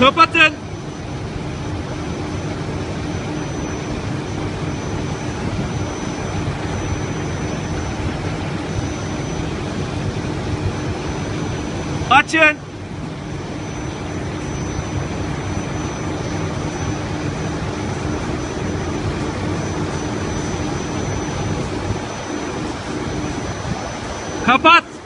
Kapatın. Açın. Kapat.